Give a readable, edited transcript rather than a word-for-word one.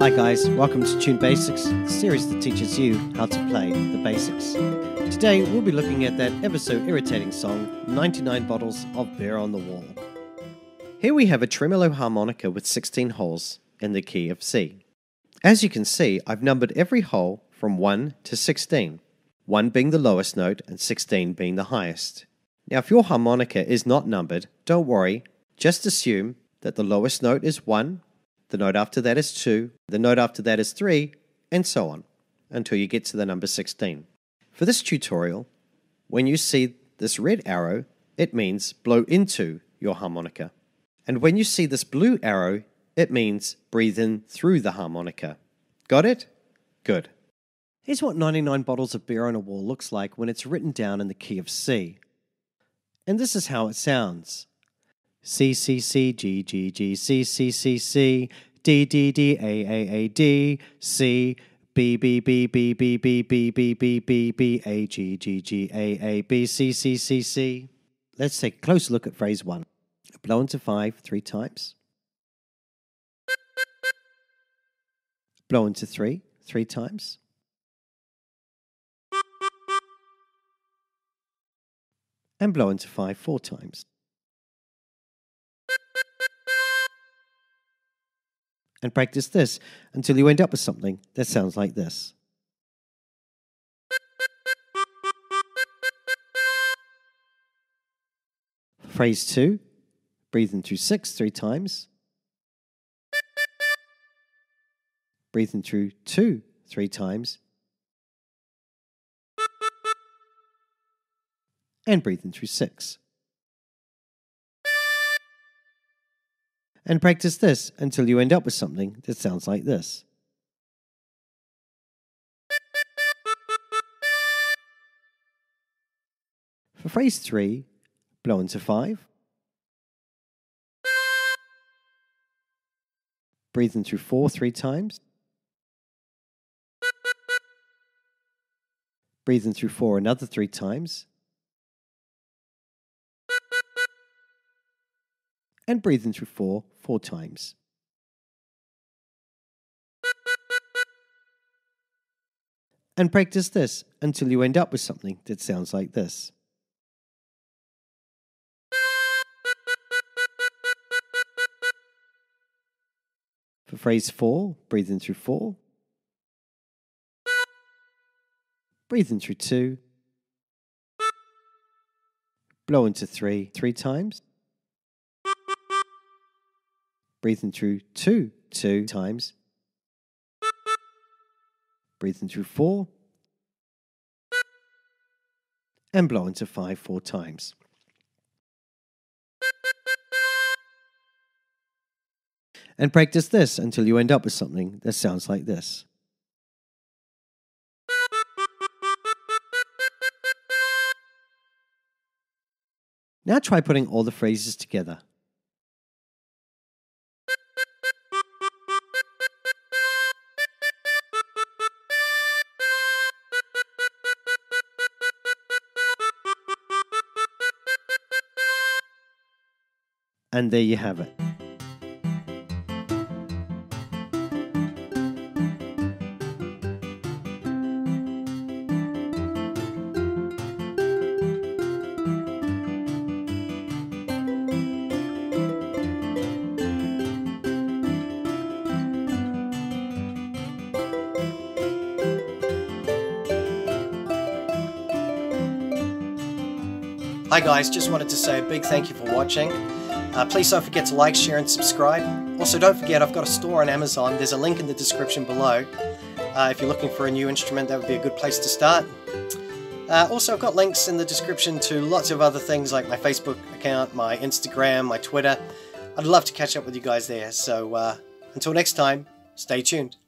Hi guys, welcome to Tune Basics, the series that teaches you how to play the basics. Today we'll be looking at that ever so irritating song, 99 Bottles of Beer on the Wall. Here we have a tremolo harmonica with 16 holes in the key of C. As you can see, I've numbered every hole from 1 to 16, 1 being the lowest note and 16 being the highest. Now if your harmonica is not numbered, don't worry, just assume that the lowest note is 1, the note after that is 2, the note after that is 3, and so on, until you get to the number 16. For this tutorial, when you see this red arrow, it means blow into your harmonica. And when you see this blue arrow, it means breathe in through the harmonica. Got it? Good. Here's what 99 Bottles of Beer on a Wall looks like when it's written down in the key of C. And this is how it sounds. C, C, C, G, G, G, C, C, C, C, D, D, D, A, D, C, B, B, B, B, B, B, B, B, B, B, B, A, G, G, G, A, B, C, C, C, C. Let's take a close look at phrase 1. Blow into 5 3 times. Blow into 3 3 times. And blow into 5 4 times. And practice this until you end up with something that sounds like this. Phrase 2, breathe in through 6 3 times. Breathe in through 2 3 times. And breathe in through 6. And practice this until you end up with something that sounds like this. For phrase 3, blow into 5. Breathe in through 4 3 times. Breathe in through 4 another 3 times. And breathe in through 4 4 times. And practice this until you end up with something that sounds like this. For phrase 4, breathe in through 4. Breathe in through 2. Blow into 3 3 times. Breathe in through 2 2 times. Breathe in through 4. And blow into 5 4 times. And practice this until you end up with something that sounds like this. Now try putting all the phrases together. And there you have it. Hi guys, just wanted to say a big thank you for watching. Please don't forget to like, share and subscribe. Also don't forget I've got a store on Amazon, there's a link in the description below. If you're looking for a new instrument, that would be a good place to start. Also I've got links in the description to lots of other things like my Facebook account, my Instagram, my Twitter. I'd love to catch up with you guys there, so until next time, stay tuned.